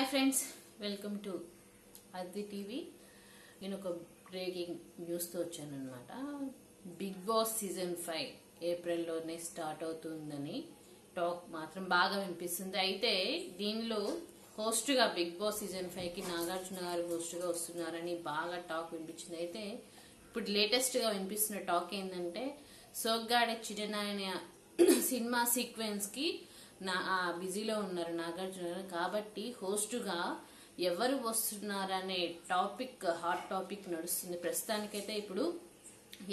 Hi friends, welcome to Advi TV. నేను ఒక breaking news తో వచ్చాను అన్నమాట। బిగ్ బాస్ సీజన్ 5 ఏప్రిల్ లోనే స్టార్ట్ అవుతుందని టాక్ మాత్రం బాగా వినిపిస్తుంది। అయితే దీనిలో హోస్ట్ గా బిగ్ బాస్ సీజన్ 5 కి నాగార్జున గారు హోస్ట్ గా వస్తున్నారని బాగా టాక్ వినిపించింది। అయితే ఇప్పుడు లేటెస్ట్ గా వినిపిస్తున్న టాక్ ఏందంటే సోగ్గాడే చిరనాయన సినిమా సీక్వెన్స్ కి ना बिजीలో ఉన్నారు నాగార్జున కాబట్టి హోస్ట్ గా ఎవరు వస్తున్నారనే టాపిక్ హాట్ టాపిక్ నడుస్తుంది। ప్రస్తానికైతే ఇప్పుడు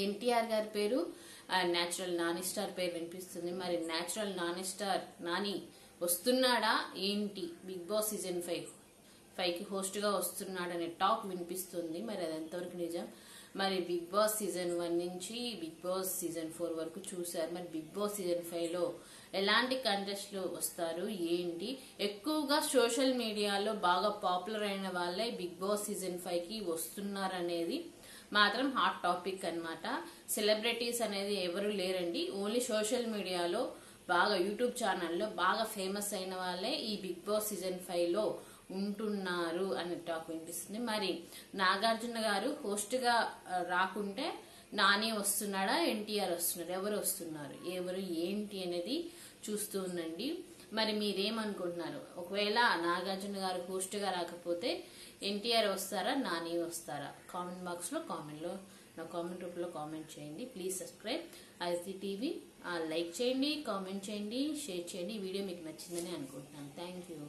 ఎన్టీఆర్ గారి పేరు నేచురల్ నాని స్టార్ పేరు వినిపిస్తుంది। మరి నేచురల్ నాని స్టార్ నాని వస్తున్నాడా ఏంటి బిగ్ బాస్ సీజన్ 5 కి హోస్ట్ గా వస్తున్నాడనే టాక్ వినిపిస్తుంది। మరి అది ఎంతవరకు నిజం? మరి బిగ్ బాస్ సీజన్ 1 నుంచి బిగ్ బాస్ సీజన్ 4 వరకు చూసారు। మరి బిగ్ బాస్ సీజన్ 5 లో ఎలాంటి కంటెస్ట్ లో వస్తారు ఏంటి? ఎక్కువగా సోషల్ మీడియాలో బాగా పాపులర్ అయిన వాళ్ళే బిగ్ బాస్ సీజన్ 5 కి వస్తున్నారనేది మాత్రం హాట్ టాపిక్ అన్నమాట। సెలబ్రిటీస్ అనేది ఎవరు లేరండి, ఓన్లీ సోషల్ మీడియాలో బాగా యూట్యూబ్ ఛానల్లో బాగా ఫేమస్ అయిన వాళ్ళే ఈ బిగ్ బాస్ సీజన్ 5 లో ఉంటున్నారు అనే టాక్ వినిపిస్తుంది। మరి నాగార్జున గారు హోస్ట్ గా రాకుంటే నాని వస్తున్నాడా, ఎన్టీఆర్ వస్తున్నాడు, ఎవరు వస్తున్నారు, ఎవరు ఏంటి అనేది చూస్తూ ఉండండి। మరి మీరేమనుకుంటున్నారు? ఒకవేళ నాగార్జున గారు హోస్ట్ గా రాకపోతే ఎన్టీఆర్ వస్తారా, నాని వస్తారా? కామెంట్ బాక్స్ లో కామెంట్ రూపంలో కామెంట్ చేయండి। Please subscribe Advi TV, like చేయండి, కామెంట్ చేయండి, షేర్ చేయండి। వీడియో మీకు నచ్చిందని అనుకుంటున్నాను। Thank you.